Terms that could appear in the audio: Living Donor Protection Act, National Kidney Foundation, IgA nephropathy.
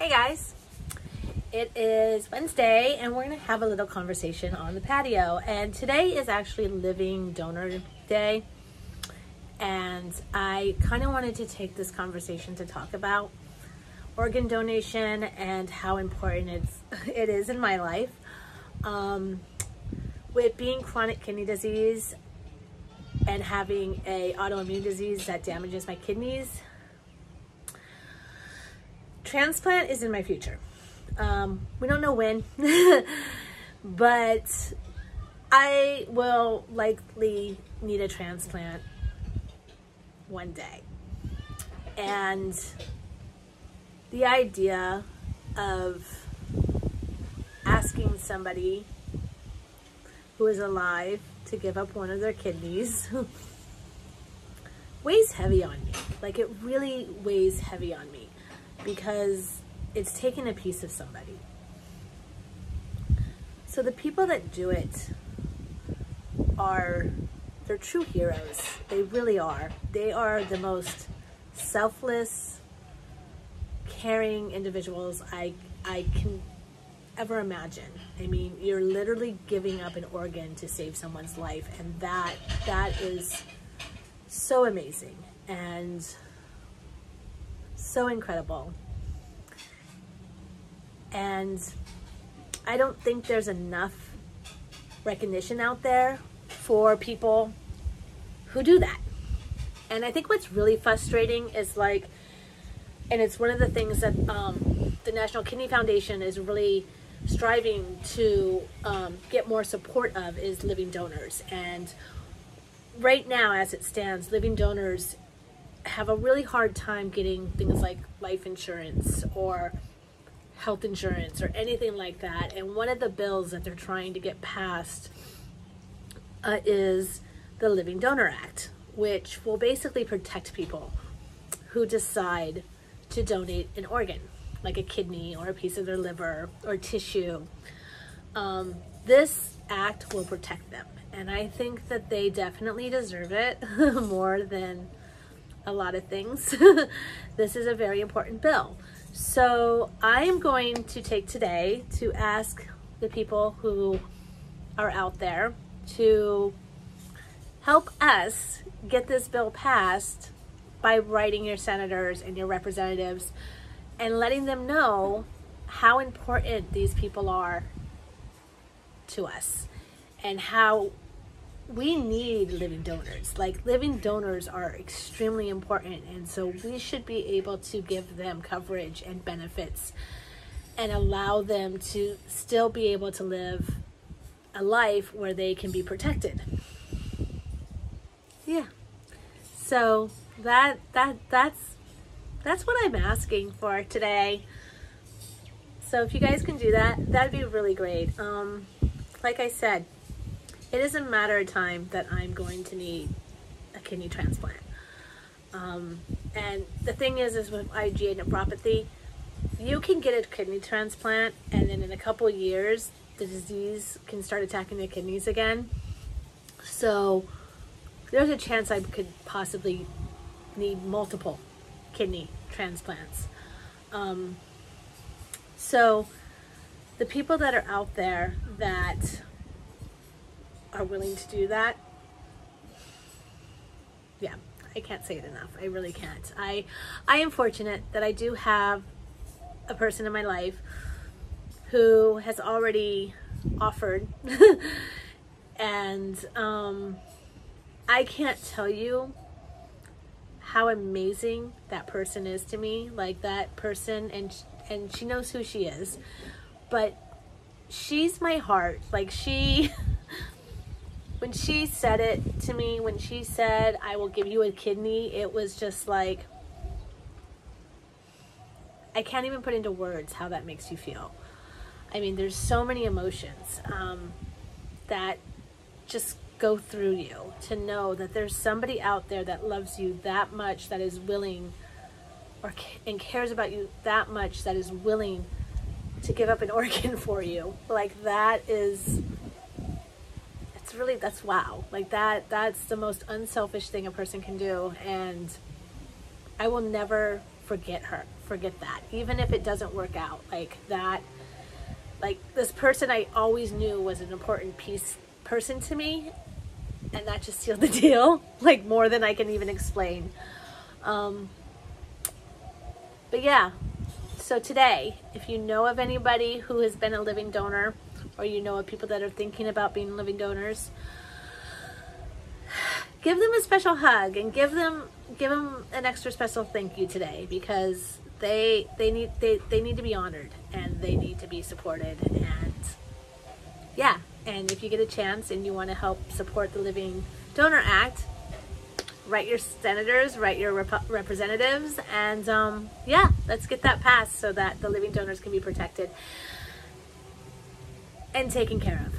Hey guys, it is Wednesday and we're going to have a little conversation on the patio, and today is actually Living Donor Day, and I kind of wanted to take this conversation to talk about organ donation and how important it is in my life. With being chronic kidney disease and having an autoimmune disease that damages my kidneys, transplant is in my future. We don't know when, but I will likely need a transplant one day. And the idea of asking somebody who is alive to give up one of their kidneys weighs heavy on me. Like, it really weighs heavy on me, because it's taken a piece of somebody. So the people that do it they're true heroes. They really are. They are the most selfless, caring individuals I can ever imagine. I mean, you're literally giving up an organ to save someone's life, and that is so amazing and so incredible. And I don't think there's enough recognition out there for people who do that. And I think what's really frustrating is, like, and it's one of the things that the National Kidney Foundation is really striving to get more support of, is living donors. And right now, as it stands, living donors have a really hard time getting things like life insurance or health insurance or anything like that. And one of the bills that they're trying to get passed is the Living Donor Act, which will basically protect people who decide to donate an organ, like a kidney or a piece of their liver or tissue. This act will protect them. And I think that they definitely deserve it more than a lot of things. This is a very important bill. So I am going to take today to ask the people who are out there to help us get this bill passed by writing your senators and your representatives and letting them know how important these people are to us and how we need living donors. Like, living donors are extremely important, and so we should be able to give them coverage and benefits and allow them to still be able to live a life where they can be protected. Yeah, so that's what I'm asking for today. So if you guys can do that, that'd be really great. Like I said, it is a matter of time that I'm going to need a kidney transplant. And the thing is with IgA nephropathy, you can get a kidney transplant, and then in a couple years, the disease can start attacking the kidneys again. So there's a chance I could possibly need multiple kidney transplants. So the people that are out there that are willing to do that, yeah, I can't say it enough. I really can't. I am fortunate that I do have a person in my life who has already offered, and I can't tell you how amazing that person is to me. Like, that person, and she knows who she is, but she's my heart. Like, she when she said it to me, when she said, "I will give you a kidney," it was just like, I can't even put into words how that makes you feel. I mean, there's so many emotions that just go through you to know that there's somebody out there that loves you that much, that is willing, and cares about you that much, that is willing to give up an organ for you. Like, that is... really, that's wow. Like, that's the most unselfish thing a person can do, and I will never forget that, even if it doesn't work out. Like this person I always knew was an important person to me, and that just sealed the deal, like more than I can even explain. But yeah, so today, if you know of anybody who has been a living donor, or you know of people that are thinking about being living donors, give them a special hug and give them an extra special thank you today, because they need to be honored and they need to be supported. And yeah, and if you get a chance and you want to help support the Living Donor Act, write your senators, write your representatives, and yeah, let's get that passed so that the living donors can be protected and taken care of.